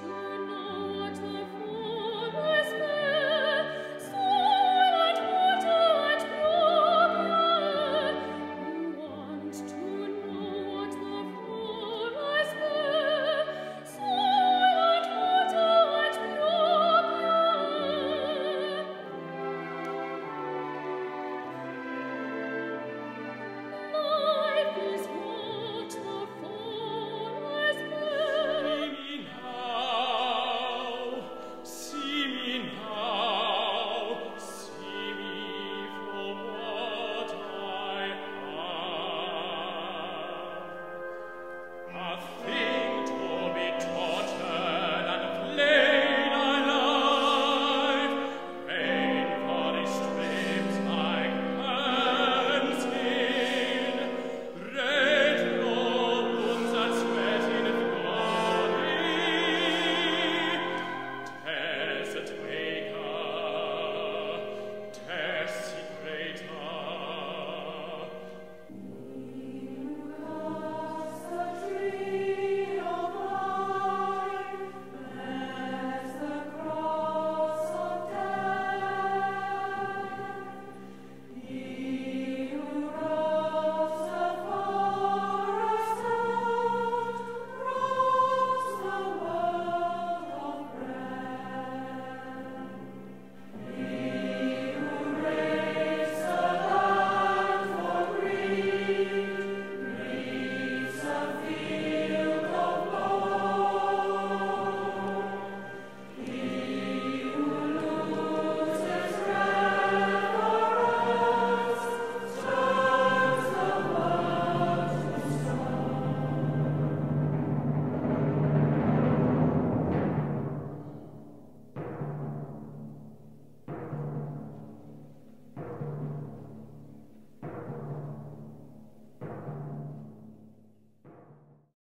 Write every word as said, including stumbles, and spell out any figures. to